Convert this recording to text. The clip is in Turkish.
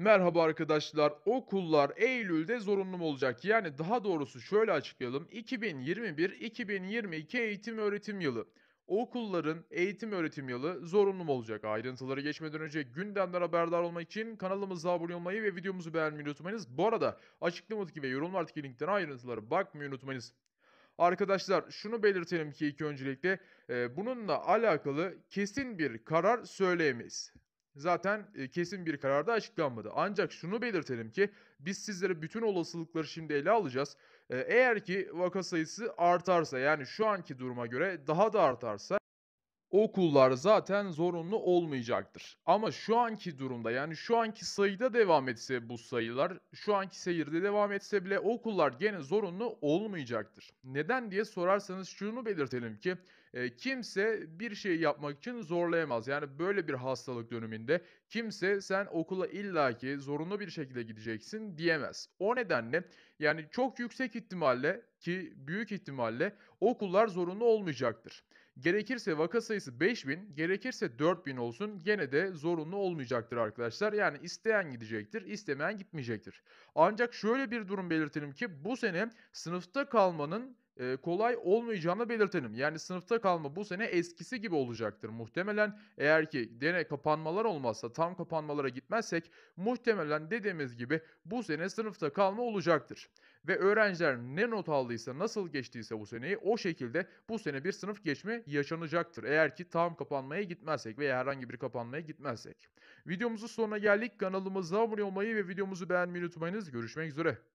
Merhaba arkadaşlar, okullar Eylül'de zorunlu olacak. Yani daha doğrusu şöyle açıklayalım. 2021-2022 eğitim öğretim yılı. Okulların eğitim öğretim yılı zorunlu olacak. Ayrıntıları geçmeden önce gündemden haberdar olmak için kanalımıza abone olmayı ve videomuzu beğenmeyi unutmayınız. Bu arada açıklamadaki ve yorumlardaki linkten ayrıntılara bakmayı unutmayınız. Arkadaşlar şunu belirtelim ki ilk öncelikle bununla alakalı kesin bir karar söyleyemeyiz. Zaten kesin bir karar da açıklanmadı. Ancak şunu belirtelim ki biz sizlere bütün olasılıkları şimdi ele alacağız. Eğer ki vaka sayısı artarsa, yani şu anki duruma göre daha da artarsa okullar zaten zorunlu olmayacaktır. Ama şu anki durumda, yani şu anki sayıda devam etse bu sayılar, şu anki seyirde devam etse bile okullar gene zorunlu olmayacaktır. Neden diye sorarsanız şunu belirtelim ki kimse bir şey yapmak için zorlayamaz. Yani böyle bir hastalık döneminde kimse sen okula illaki zorunlu bir şekilde gideceksin diyemez. O nedenle yani çok yüksek ihtimalle ki büyük ihtimalle okullar zorunlu olmayacaktır. Gerekirse vaka sayısı 5000, gerekirse 4000 olsun gene de zorunlu olmayacaktır arkadaşlar. Yani isteyen gidecektir, istemeyen gitmeyecektir. Ancak şöyle bir durum belirtelim ki bu sene sınıfta kalmanın kolay olmayacağını belirtelim. Yani sınıfta kalma bu sene eskisi gibi olacaktır muhtemelen. Eğer ki gene kapanmalar olmazsa, tam kapanmalara gitmezsek muhtemelen dediğimiz gibi bu sene sınıfta kalma olacaktır. Ve öğrenciler ne not aldıysa, nasıl geçtiyse bu seneyi, o şekilde bu sene bir sınıf geçme yaşanacaktır. Eğer ki tam kapanmaya gitmezsek veya herhangi bir kapanmaya gitmezsek. Videomuzun sonuna geldik. Kanalımıza abone olmayı ve videomuzu beğenmeyi unutmayınız. Görüşmek üzere.